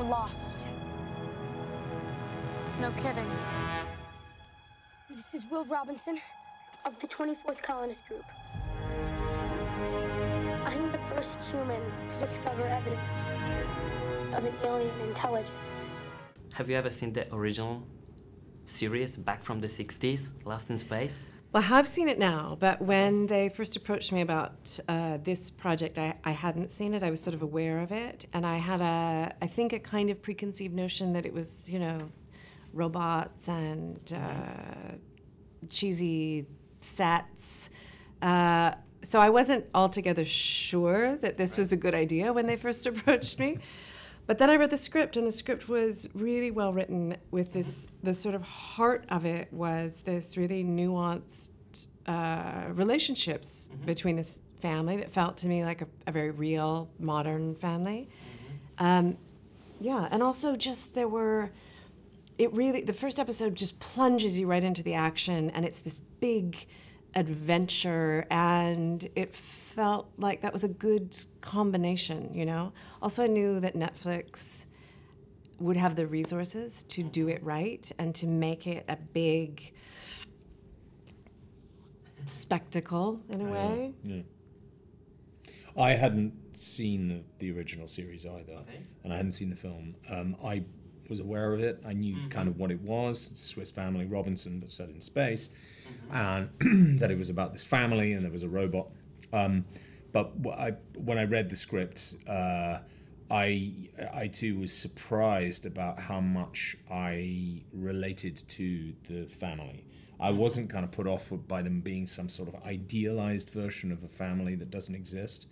We're lost. No kidding. This is Will Robinson of the 24th Colonist Group. I'm the first human to discover evidence of an alien intelligence. Have you ever seen the original series back from the 60s, Lost in Space? Well, I have seen it now, but when they first approached me about this project, I hadn't seen it. I was sort of aware of it, and I had I think a kind of preconceived notion that it was, you know, robots and cheesy sets. So I wasn't altogether sure that this was a good idea when they first approached me. But then I read the script, and the script was really well written. With this, the sort of heart of it was this really nuanced relationships between this family that felt to me like a very real modern family. Yeah, and also just there were, it really, the first episode just plunges you right into the action, and it's this big adventure, and it felt like that was a good combination, you know? Also, I knew that Netflix would have the resources to do it right and to make it a big spectacle, in a way. Yeah. I hadn't seen the original series either, and I hadn't seen the film. I was aware of it. I knew kind of what it was, Swiss Family Robinson, but set in space, and that it was about this family and there was a robot. But when I read the script, I too was surprised about how much I related to the family. I wasn't kind of put off by them being some sort of idealized version of a family that doesn't exist.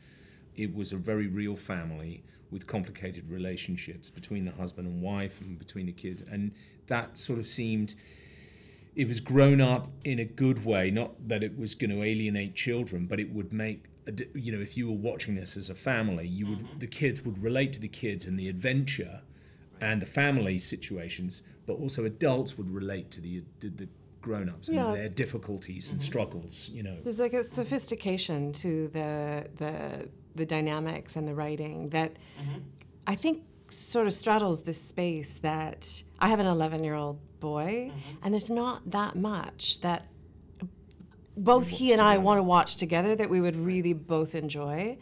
It was a very real family with complicated relationships between the husband and wife and between the kids, and that sort of seemed... It was grown up in a good way, not that it was going to alienate children, but it would make, you know, if you were watching this as a family, you would, the kids would relate to the kids and the adventure and the family situations, but also adults would relate to the grown-ups and their difficulties and struggles, you know. There's like a sophistication to the dynamics and the writing that I think sort of straddles this space that I have an 11-year-old boy, and there's not that much that both he and I want to watch together that we would really both enjoy.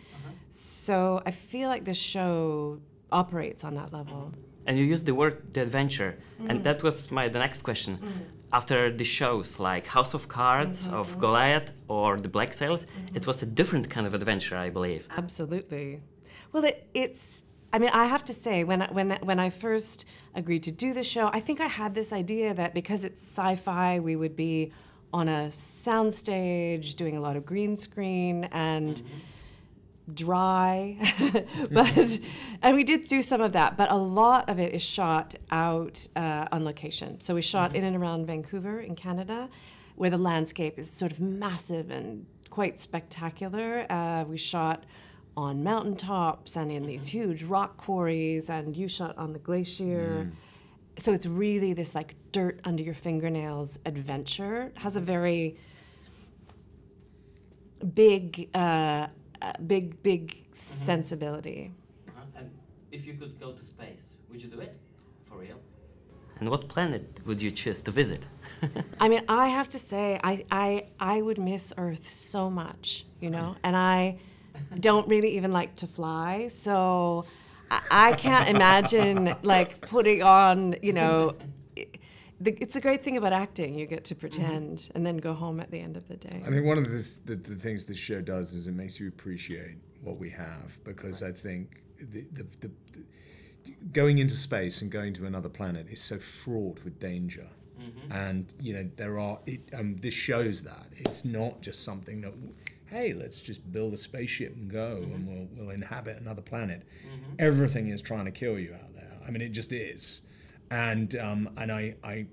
So I feel like this show operates on that level. And you used the word the adventure, and that was the next question. After the shows like House of Cards, of Goliath, or the Black Sails, it was a different kind of adventure, I believe. Absolutely. Well, it's. I mean, I have to say, when I first agreed to do the show, I think I had this idea that because it's sci-fi, we would be on a soundstage doing a lot of green screen and dry, and we did do some of that, but a lot of it is shot out on location. So we shot in and around Vancouver in Canada, where the landscape is sort of massive and quite spectacular. We shot on mountaintops and in these huge rock quarries, and you shot on the glacier. So it's really this like dirt under your fingernails adventure. It has a very big, big sensibility. And if you could go to space, would you do it? For real? And what planet would you choose to visit? I mean, I have to say, I would miss Earth so much, you know? And I don't really even like to fly, so I can't imagine like putting on, you know, it's a great thing about acting, you get to pretend and then go home at the end of the day. I think one of the things this show does is it makes you appreciate what we have, because I think the going into space and going to another planet is so fraught with danger. And, you know, there are, this shows that. It's not just something that, hey, let's just build a spaceship and go, and we'll inhabit another planet. Everything is trying to kill you out there. I mean, it just is. And I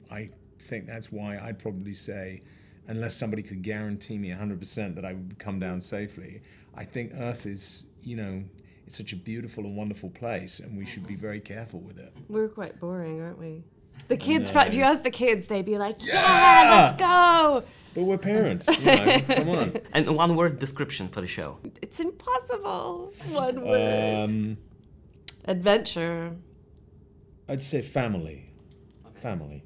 think that's why I'd probably say, unless somebody could guarantee me 100% that I would come down safely, I think Earth is, you know, it's such a beautiful and wonderful place, and we should be very careful with it. We're quite boring, aren't we? The kids, if you ask the kids, they'd be like, yeah, let's go! But we're parents, you know, come on. And a one-word description for the show. It's impossible. One word. Adventure. I'd say family. Okay. Family.